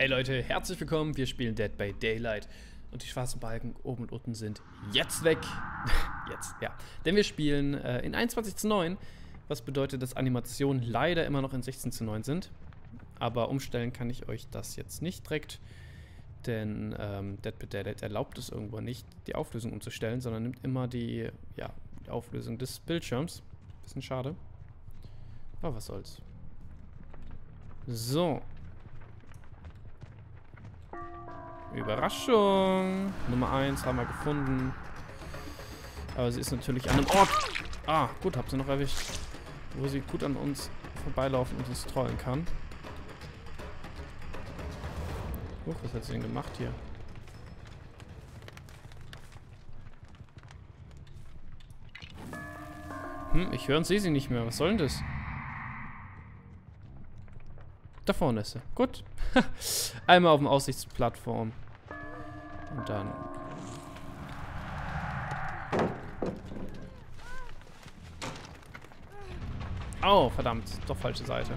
Hey Leute, herzlich willkommen, wir spielen Dead by Daylight und die schwarzen Balken oben und unten sind jetzt weg. Jetzt, ja. Denn wir spielen in 21:9, was bedeutet, dass Animationen leider immer noch in 16:9 sind. Aber umstellen kann ich euch das jetzt nicht direkt, denn Dead by Daylight erlaubt es irgendwann nicht, die Auflösung umzustellen, sondern nimmt immer die, ja, die Auflösung des Bildschirms. Bisschen schade. Aber was soll's. So. Überraschung! Nummer 1 haben wir gefunden. Aber sie ist natürlich an einem Ort. Ah, gut, hab sie noch erwischt. Wo sie gut an uns vorbeilaufen und uns trollen kann. Huch, was hat sie denn gemacht hier? Hm, ich höre und sehe sie nicht mehr. Was soll denn das? Da vorne ist sie. Gut. Einmal auf dem Aussichtsplattform. Und dann. Oh, verdammt. Doch falsche Seite.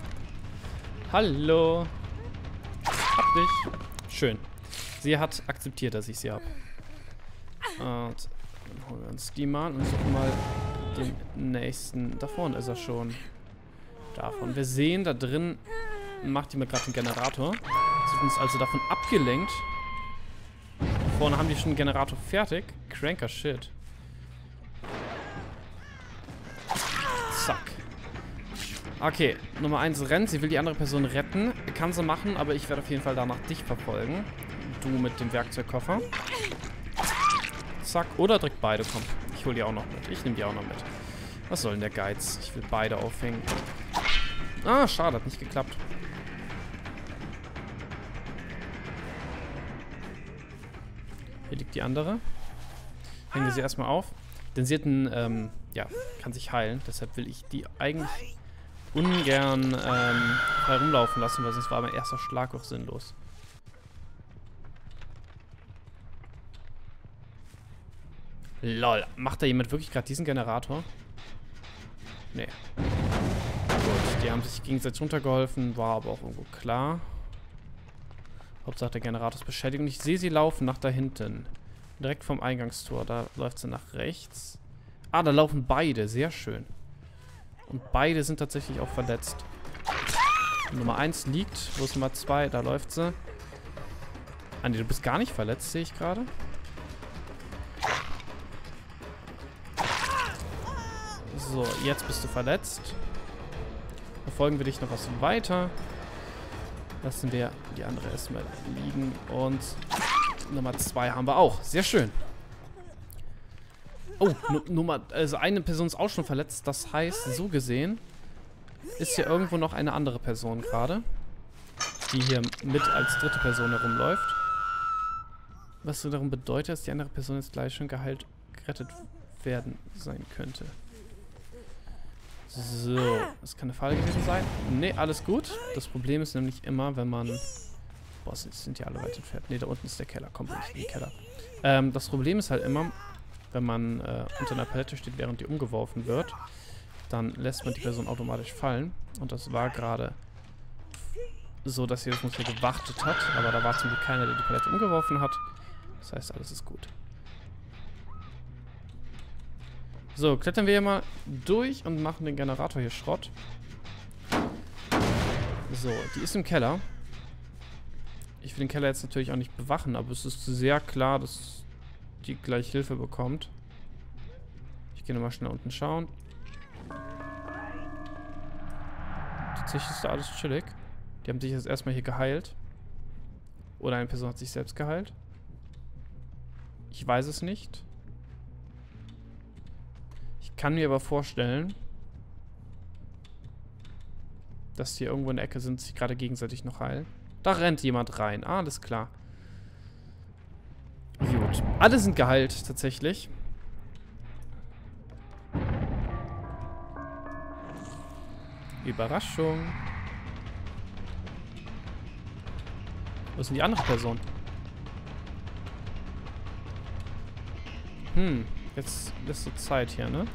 Hallo. Hab dich. Schön. Sie hat akzeptiert, dass ich sie habe. Und dann holen wir uns die mal und suchen mal den nächsten. Da vorne ist er schon. Davon. Wir sehen da drin. Macht die mir gerade einen Generator. Das ist uns also davon abgelenkt. Vorne haben die schon einen Generator fertig. Cranker Shit. Zack. Okay, Nummer 1 rennt. Sie will die andere Person retten. Kann sie machen, aber ich werde auf jeden Fall danach dich verfolgen. Du mit dem Werkzeugkoffer. Zack. Oder direkt beide. Komm, ich hole die auch noch mit. Ich nehme die auch noch mit. Was soll denn der Geiz? Ich will beide aufhängen. Ah, schade. Hat nicht geklappt. Hier liegt die andere. Hängen wir sie erstmal auf. Denn sie hat einen, ja, kann sich heilen. Deshalb will ich die eigentlich ungern herumlaufen lassen, weil sonst war mein erster Schlag auch sinnlos. Lol. Macht da jemand wirklich gerade diesen Generator? Nee. Gut, die haben sich gegenseitig runtergeholfen. War aber auch irgendwo klar. Hauptsache der Generator ist beschädigt und ich sehe sie laufen nach da hinten. Direkt vom Eingangstor, da läuft sie nach rechts. Ah, da laufen beide, sehr schön. Und beide sind tatsächlich auch verletzt. Nummer 1 liegt, wo ist Nummer 2? Da läuft sie. Andi, du bist gar nicht verletzt, sehe ich gerade. So, jetzt bist du verletzt. Verfolgen wir dich noch was weiter. Lassen wir die andere erstmal liegen. Und Nummer 2 haben wir auch. Sehr schön. Oh, also eine Person ist auch schon verletzt. Das heißt, so gesehen ist hier irgendwo noch eine andere Person gerade. Die hier mit als dritte Person herumläuft. Was wiederum bedeutet, dass die andere Person jetzt gleich schon geheilt gerettet werden sein könnte. So, das kann eine Falle gewesen sein. Ne, alles gut. Das Problem ist nämlich immer, wenn man... Boah, sind ja alle weit entfernt. Ne, da unten ist der Keller. Komm, ich in den Keller. Das Problem ist halt immer, wenn man unter einer Palette steht, während die umgeworfen wird, dann lässt man die Person automatisch fallen. Und das war gerade so, dass sie das nicht mehr gewartet hat. Aber da war zum Glück keiner, der die Palette umgeworfen hat. Das heißt, alles ist gut. So, klettern wir hier mal durch und machen den Generator hier Schrott. So, die ist im Keller. Ich will den Keller jetzt natürlich auch nicht bewachen, aber es ist sehr klar, dass die gleich Hilfe bekommt. Ich gehe nochmal schnell unten schauen. Tatsächlich ist da alles chillig. Die haben sich jetzt erstmal hier geheilt. Oder eine Person hat sich selbst geheilt. Ich weiß es nicht. Kann mir aber vorstellen, dass hier irgendwo in der Ecke sind, sich gerade gegenseitig noch heilen. Da rennt jemand rein. Ah, alles klar. Gut. Alle sind geheilt, tatsächlich. Überraschung. Wo ist denn die andere Person? Hm, jetzt ist so Zeit hier, ne?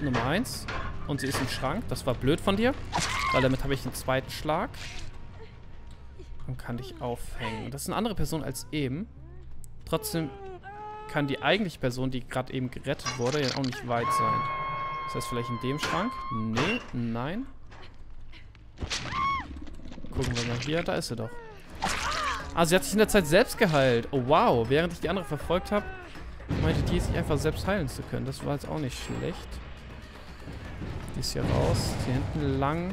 Nummer 1. Und sie ist im Schrank. Das war blöd von dir. Weil damit habe ich einen zweiten Schlag. Und kann dich aufhängen. Das ist eine andere Person als eben. Trotzdem kann die eigentliche Person, die gerade eben gerettet wurde, ja auch nicht weit sein. Das heißt vielleicht in dem Schrank? Nee, nein. Gucken wir mal hier. Da ist sie doch. Ah, sie hat sich in der Zeit selbst geheilt. Oh wow, während ich die andere verfolgt habe, meinte die, sich einfach selbst heilen zu können. Das war jetzt auch nicht schlecht. Die ist hier raus. Hier hinten lang.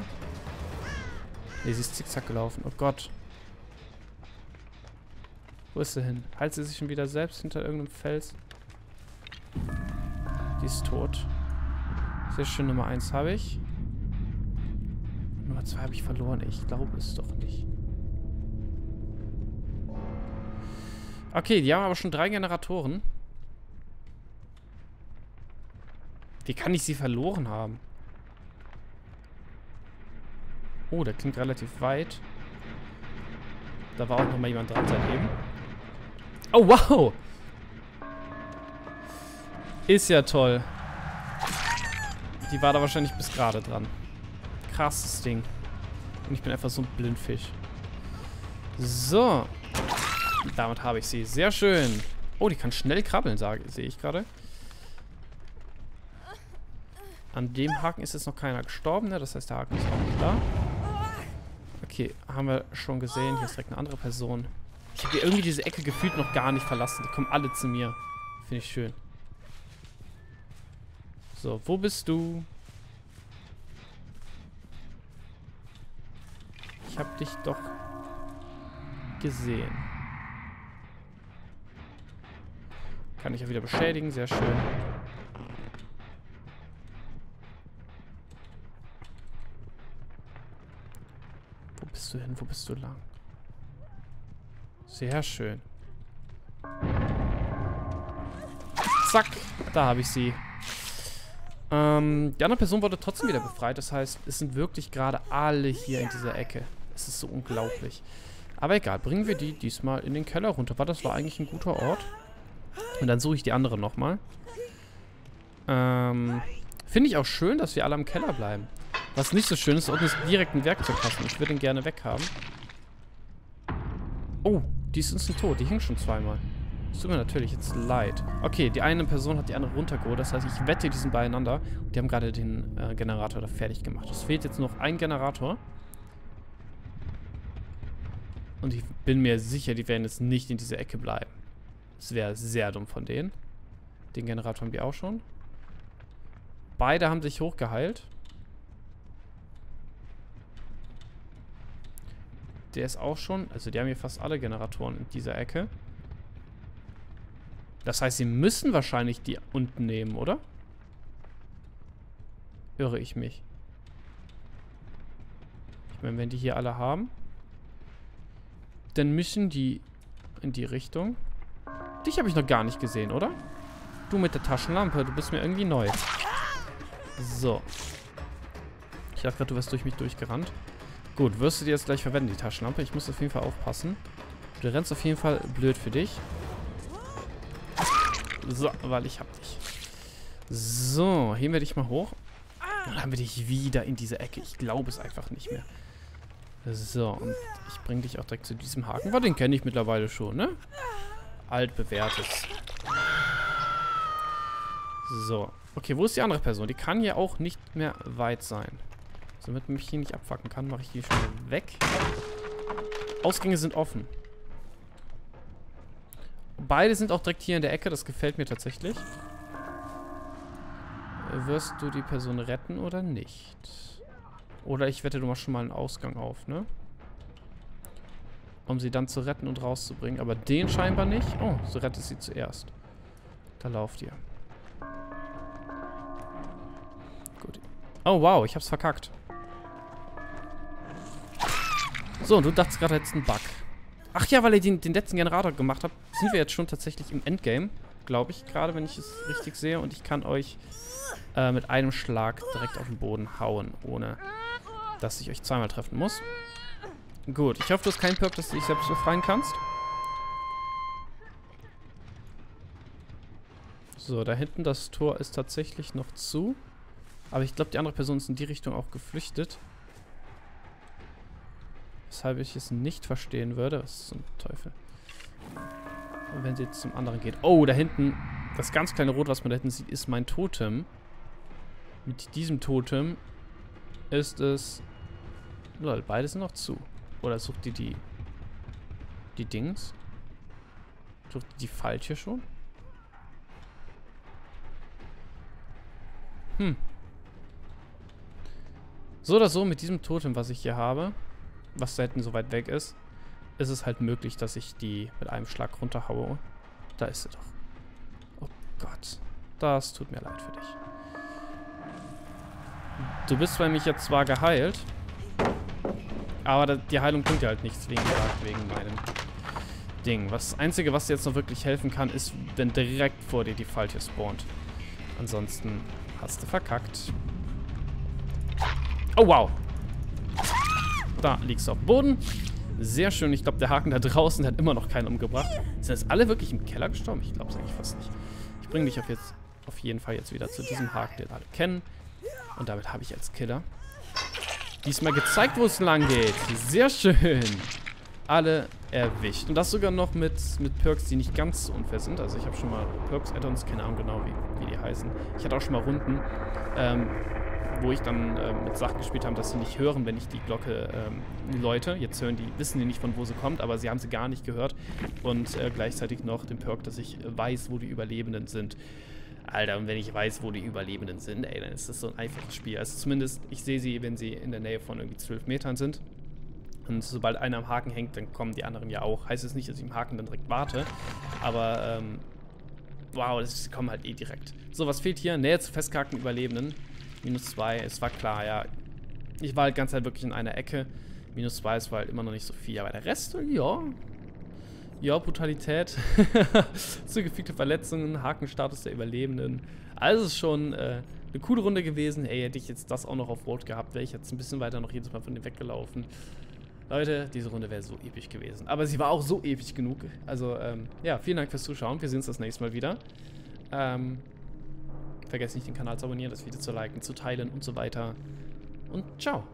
Ne, sie ist zickzack gelaufen. Oh Gott. Wo ist sie hin? Heilt sie sich schon wieder selbst hinter irgendeinem Fels? Die ist tot. Sehr schön, Nummer 1 habe ich. Nummer 2 habe ich verloren. Ich glaube es doch nicht. Okay, die haben aber schon 3 Generatoren. Wie kann ich sie verloren haben? Oh, der klingt relativ weit. Da war auch nochmal jemand dran seit eben. Oh, wow! Ist ja toll. Die war da wahrscheinlich bis gerade dran. Krasses Ding. Und ich bin einfach so ein Blindfisch. So. Damit habe ich sie. Sehr schön. Oh, die kann schnell krabbeln, sehe ich gerade. An dem Haken ist jetzt noch keiner gestorben, ne? Das heißt, der Haken ist auch nicht da. Okay, haben wir schon gesehen. Hier ist direkt eine andere Person. Ich habe hier irgendwie diese Ecke gefühlt noch gar nicht verlassen. Die kommen alle zu mir. Finde ich schön. So, wo bist du? Ich habe dich doch gesehen. Kann ich ja wieder beschädigen. Sehr schön. Wo bist du hin? Wo bist du lang? Sehr schön. Zack. Da habe ich sie. Die andere Person wurde trotzdem wieder befreit. Das heißt, es sind wirklich gerade alle hier in dieser Ecke. Es ist so unglaublich. Aber egal. Bringen wir die diesmal in den Keller runter. War das war eigentlich ein guter Ort. Und dann suche ich die andere nochmal. Finde ich auch schön, dass wir alle im Keller bleiben. Was nicht so schön ist, unten ist direkt ein Werkzeugkasten. Ich würde ihn gerne weghaben. Oh, die ist instant tot. Die hing schon zweimal. Das tut mir natürlich jetzt leid. Okay, die eine Person hat die andere runtergeholt. Das heißt, ich wette, die sind beieinander. Die haben gerade den Generator da fertig gemacht. Es fehlt jetzt noch ein Generator. Und ich bin mir sicher, die werden jetzt nicht in dieser Ecke bleiben. Das wäre sehr dumm von denen. Den Generator haben die auch schon. Beide haben sich hochgeheilt. Der ist auch schon. Also die haben hier fast alle Generatoren in dieser Ecke. Das heißt, sie müssen wahrscheinlich die unten nehmen, oder? Irre ich mich. Ich meine, wenn die hier alle haben, dann müssen die in die Richtung... Dich habe ich noch gar nicht gesehen, oder? Du mit der Taschenlampe, du bist mir irgendwie neu. So. Ich dachte gerade, du wärst durch mich durchgerannt. Gut, wirst du die jetzt gleich verwenden, die Taschenlampe? Ich muss auf jeden Fall aufpassen. Du rennst auf jeden Fall blöd für dich. So, weil ich hab dich. So, heben wir dich mal hoch. Dann haben wir dich wieder in diese Ecke. Ich glaube es einfach nicht mehr. So, und ich bringe dich auch direkt zu diesem Haken. Weil den kenne ich mittlerweile schon, ne? Altbewährtes. So. Okay, wo ist die andere Person? Die kann ja auch nicht mehr weit sein. Damit man mich hier nicht abfacken kann, mache ich die schon weg. Ausgänge sind offen. Beide sind auch direkt hier in der Ecke. Das gefällt mir tatsächlich. Wirst du die Person retten oder nicht? Oder ich wette, du machst schon mal einen Ausgang auf, ne? Um sie dann zu retten und rauszubringen. Aber den scheinbar nicht. Oh, so rettet sie zuerst. Da lauft ihr. Gut. Oh, wow, ich hab's verkackt. So, und du dachtest gerade, jetzt ein Bug. Ach ja, weil ihr den letzten Generator gemacht habt, sind wir jetzt schon tatsächlich im Endgame. Glaube ich, gerade wenn ich es richtig sehe. Und ich kann euch mit einem Schlag direkt auf den Boden hauen, ohne dass ich euch zweimal treffen muss. Gut, ich hoffe, du hast keinen Perk, dass du dich selbst befreien kannst. So, da hinten, das Tor ist tatsächlich noch zu. Aber ich glaube, die andere Person ist in die Richtung auch geflüchtet. Weshalb ich es nicht verstehen würde. Was zum Teufel? Und wenn sie jetzt zum anderen geht. Oh, da hinten. Das ganz kleine Rot, was man da hinten sieht, ist mein Totem. Mit diesem Totem ist es... Lol, beide sind noch zu. Oder sucht die Dings? Sucht die falsche schon? Hm. So oder so, mit diesem Totem, was ich hier habe, was selten so weit weg ist, ist es halt möglich, dass ich die mit einem Schlag runterhaue. Da ist sie doch. Oh Gott. Das tut mir leid für dich. Du bist bei mir jetzt zwar geheilt, aber die Heilung bringt ja halt nichts wegen meinem Ding. Das Einzige, was dir jetzt noch wirklich helfen kann, ist, wenn direkt vor dir die Falke spawnt. Ansonsten hast du verkackt. Oh, wow. Da liegst du auf dem Boden. Sehr schön. Ich glaube, der Haken da draußen hat immer noch keinen umgebracht. Sind jetzt alle wirklich im Keller gestorben? Ich glaube es eigentlich fast nicht. Ich bringe dich auf jeden Fall jetzt wieder zu diesem Haken, den alle kennen. Und damit habe ich als Killer diesmal gezeigt, wo es lang geht. Sehr schön. Alle erwischt. Und das sogar noch mit Perks, die nicht ganz so unfair sind. Also ich habe schon mal Perks, Add-ons, keine Ahnung genau, wie die heißen. Ich hatte auch schon mal Runden, wo ich dann mit Sachen gespielt habe, dass sie nicht hören, wenn ich die Glocke läute. Jetzt hören die, wissen die nicht, von wo sie kommt, aber sie haben sie gar nicht gehört. Und gleichzeitig noch den Perk, dass ich weiß, wo die Überlebenden sind. Alter, und wenn ich weiß, wo die Überlebenden sind, ey, dann ist das so ein einfaches Spiel. Also zumindest, ich sehe sie, wenn sie in der Nähe von irgendwie 12 Metern sind. Und sobald einer am Haken hängt, dann kommen die anderen ja auch. Heißt jetzt nicht, dass ich im Haken dann direkt warte, aber, wow, sie kommen halt eh direkt. So, was fehlt hier? Nähe zu festgehackten Überlebenden. -2, es war klar, ja. Ich war halt die ganze Zeit wirklich in einer Ecke. -2, es war halt immer noch nicht so viel, aber der Rest, ja... Ja, Brutalität, zugefügte Verletzungen, Hakenstatus der Überlebenden. Also es ist schon eine coole Runde gewesen. Ey, hätte ich jetzt das auch noch auf Rot gehabt, wäre ich jetzt ein bisschen weiter noch jedes Mal von dem weggelaufen. Leute, diese Runde wäre so episch gewesen. Aber sie war auch so episch genug. Also, ja, vielen Dank fürs Zuschauen. Wir sehen uns das nächste Mal wieder. Vergesst nicht, den Kanal zu abonnieren, das Video zu liken, zu teilen und so weiter. Und ciao.